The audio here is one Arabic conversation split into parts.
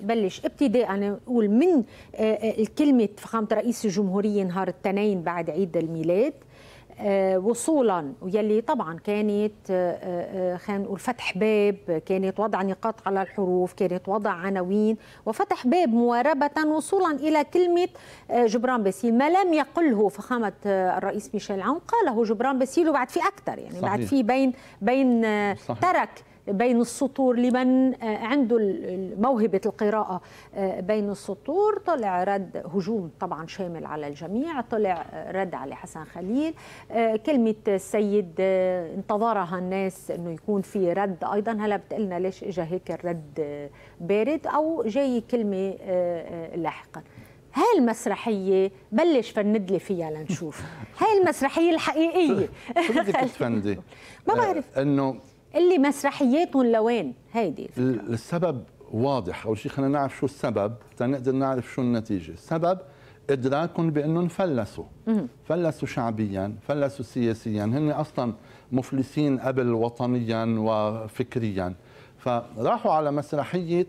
بلش ابتداء نقول من الكلمة فخامة رئيس الجمهورية نهار الاثنين بعد عيد الميلاد وصولا، ويلي طبعا كانت خلينا نقول فتح باب، كانت وضع نقاط على الحروف، كانت وضع عناوين وفتح باب مواربة وصولا إلى كلمة جبران باسيل. ما لم يقله فخامة الرئيس ميشيل عون قاله جبران باسيل، وبعد في أكثر يعني صحيح. بعد في بين ترك بين السطور لمن عنده موهبة القراءة بين السطور، طلع رد هجوم طبعا شامل على الجميع، طلع رد علي حسن خليل، كلمة السيد انتظرها الناس انه يكون في رد ايضا. هلا بتقلنا ليش اجى هيك الرد بارد او جاي كلمة لاحقا؟ هاي المسرحية بلش فندلي فيها لنشوف هاي المسرحية الحقيقية. شو بدك تفندي؟ ما بعرف انه اللي مسرحيات لوين هيدي الفكرة. السبب واضح، أول شيء خلينا نعرف شو السبب تنقدر نعرف شو النتيجة. السبب إدراكهم بأنهم فلسوا شعبيا، فلسوا سياسيا، هن أصلا مفلسين قبل وطنيا وفكريا، فراحوا على مسرحية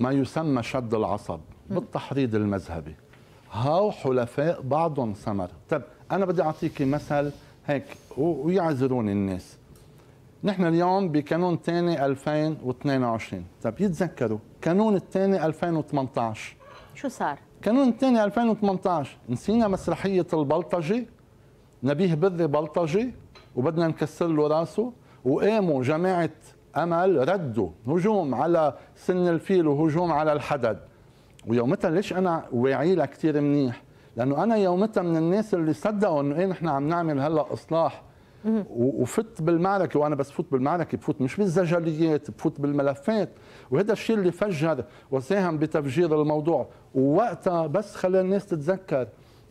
ما يسمى شد العصب بالتحريض المذهبي. هاو حلفاء بعضهم سمر. طب أنا بدي أعطيكي مثل هيك ويعذروني الناس. نحن اليوم بقانون ثاني 2022، طيب يتذكروا قانون الثاني 2018 شو صار؟ قانون الثاني 2018 نسينا مسرحية البلطجي، نبيه بري بلطجي وبدنا نكسر له راسه، وقاموا جماعة أمل ردوا هجوم على سن الفيل وهجوم على الحدد. ويومتها ليش أنا واعي لها كثير منيح؟ لأنه أنا يومتها من الناس اللي صدقوا إنه إيه نحن عم نعمل هلا إصلاح وفت بالمعركه، وانا بس فوت بالمعركه بفوت مش بالزجليات، بفوت بالملفات، وهذا الشيء اللي فجر وساهم بتفجير الموضوع. ووقتها بس خلى الناس تتذكر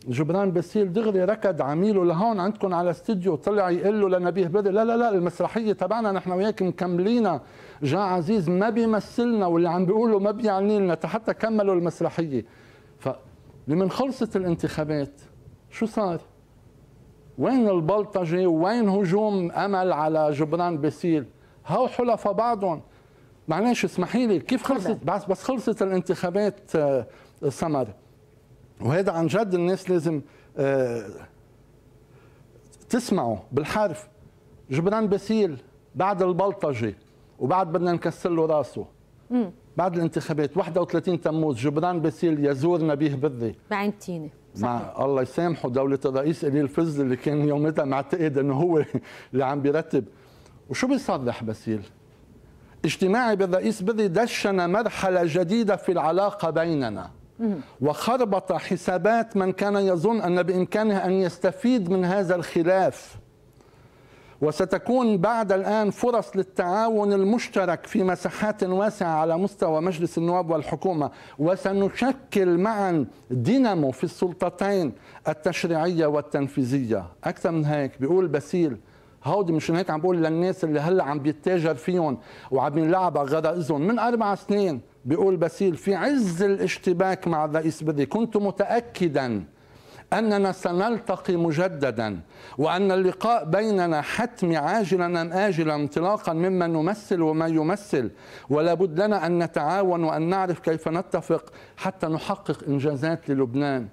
جبران باسيل دغري ركض عميله لهون عندكم على استديو، طلع يقول له لنبيه بري لا لا لا المسرحيه تبعنا نحن وياك مكملينها، جا عزيز ما بيمثلنا واللي عم بيقولوا ما بيعني لنا، حتى كملوا المسرحيه. فلمن خلصت الانتخابات شو صار؟ وين البلطجة؟ وين هجوم أمل على جبران باسيل؟ هاو حلفاء بعضهم. معلش اسمحي لي كيف خلصت؟ بس خلصت الانتخابات سمر، وهذا عن جد الناس لازم تسمعوا بالحرف. جبران باسيل بعد البلطجة وبعد بدنا نكسر له راسه. بعد الانتخابات 31 تموز جبران باسيل يزور نبيه بري بعين تينة مع الله يسامحه دولة الرئيس إلي الفزل اللي كان يومتها معتقد أنه هو اللي عم بيرتب. وشو بيصرح باسيل؟ اجتماعي بالرئيس بري دشن مرحلة جديدة في العلاقة بيننا وخربط حسابات من كان يظن أن بإمكانه أن يستفيد من هذا الخلاف، وستكون بعد الآن فرص للتعاون المشترك في مساحات واسعة على مستوى مجلس النواب والحكومة، وسنشكل معا دينامو في السلطتين التشريعية والتنفيذية. أكثر من هيك بيقول باسيل، هودي مشان هيك عم بقول للناس اللي هلا عم بيتاجر فيهم وعم يلعبوا غرائزهم، من 4 سنين بيقول باسيل في عز الاشتباك مع الرئيس بري كنت متأكدا أننا سنلتقي مجددا وأن اللقاء بيننا حتمي عاجلا أم آجلا انطلاقا مما نمثل وما يمثل، ولا بد لنا أن نتعاون وأن نعرف كيف نتفق حتى نحقق إنجازات للبنان.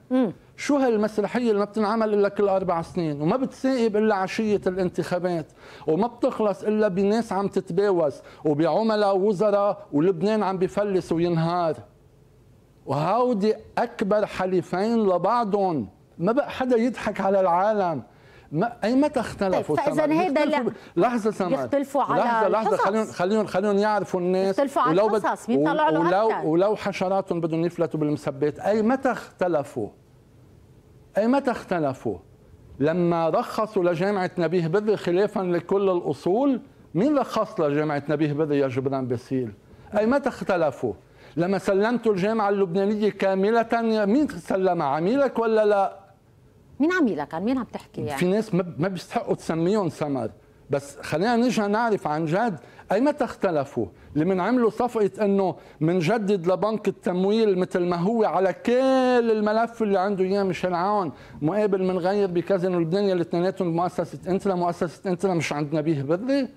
شو هالمسرحية اللي ما بتنعمل إلا كل 4 سنين وما بتسائب إلا عشية الانتخابات وما بتخلص إلا بناس عم تتباوز وبعملاء وزراء ولبنان عم بفلس وينهار؟ وهودي أكبر حليفين لبعضهم، ما بقى حدا يضحك على العالم. ما أي متى اختلفوا؟ طيب فإذا هيدا لحظة سمر يختلفوا على لحظة خليهم يعرفوا الناس، يختلفوا على القصص بيطلعوا له أكثر، ولو حشراتهم بدهم يفلتوا بالمثبات. أي متى اختلفوا؟ أي متى اختلفوا؟ لما رخصوا لجامعة نبيه بري خلافا لكل الأصول، مين رخص لجامعة نبيه بري يا جبران باسيل؟ أي متى اختلفوا؟ لما سلمتوا الجامعة اللبنانية كاملة، مين سلمها؟ عميلك ولا لا؟ مين عميلك؟ عن مين عم تحكي يعني؟ في ناس ما بيستحقوا تسميهم سمر، بس خلينا نجي نعرف عن جد أي متى اختلفوا؟ لمن عملوا صفقة إنه منجدد لبنك التمويل مثل ما هو على كل الملف اللي عنده إياه ميشيل عون، مقابل منغير بكازينو لبنان يلي اثنيناتهم بمؤسسة انترا، مؤسسة انترا مش عند نبيه بري؟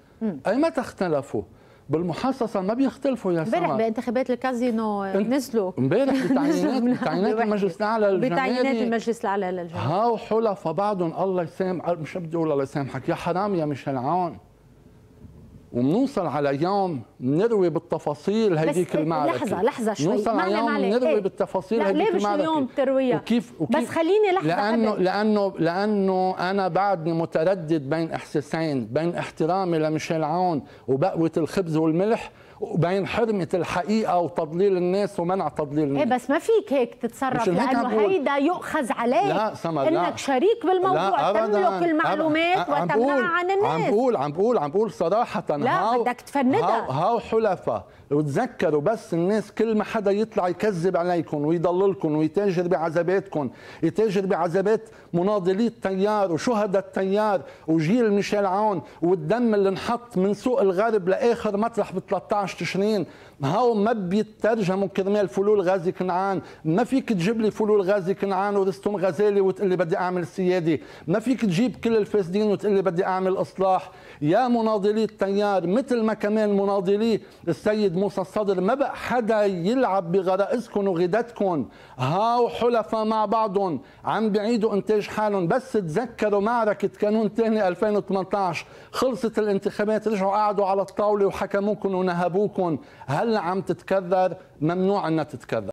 أي متى اختلفوا؟ بالمحصصه ما بيختلفوا يا سمر. امبارح بانتخابات الكازينو نزلوا امبارح بتعيينات المجلس الاعلى للجماهير، بتعيينات المجلس الاعلى للجماهير هاو حلفاء بعضهم. الله يسامح، مش بدي اقول الله يسامحك، يا حرام يا ميشيل عون. وبنوصل على يوم نروي بالتفاصيل هيديك المعركه. لحظه شوي، نوصل على يوم نروي بالتفاصيل هيديك المعركه. ليه مش اليوم ترويها؟ وكيف بس خليني لحظه لانه انا بعدني متردد بين احساسين، بين احترامي لميشيل عون وبقوه الخبز والملح، وبين حرمه الحقيقه وتضليل الناس ومنع تضليل الناس. بس ما فيك هيك تتصرف، لانه هيدا يؤخذ عليك انك شريك بالموضوع، تملك المعلومات وتمنعها عن الناس. عم بقول صراحه، لا بدك تفندها. هاو حلفاء، وتذكروا بس الناس كل ما حدا يطلع يكذب عليكم ويضللكم ويتاجر بعذاباتكم، يتاجر بعذابات مناضلي التيار وشهداء التيار وجيل ميشيل عون والدم اللي انحط من سوق الغرب لاخر مطرح ب 13 تشرين، هاو ما بيترجموا كرمال فلول غازي كنعان. ما فيك تجيب لي فلول غازي كنعان ورستم غزالي وتقول لي بدي اعمل سيادي، ما فيك تجيب كل الفاسدين وتقول لي بدي اعمل اصلاح. يا مناضلي التيار، مثل ما كمان مناضلي السيد موسى الصدر، ما بقى حدا يلعب بغرائزكم وغدتكم. هاو حلفاء مع بعضهم عم بيعيدوا انتاج حالهم. بس تذكروا معركه كانون ثاني 2018، خلصت الانتخابات رجعوا قعدوا على الطاوله وحكموكم ونهبوكم. هلا عم تتكرر، ممنوع انها تتكرر.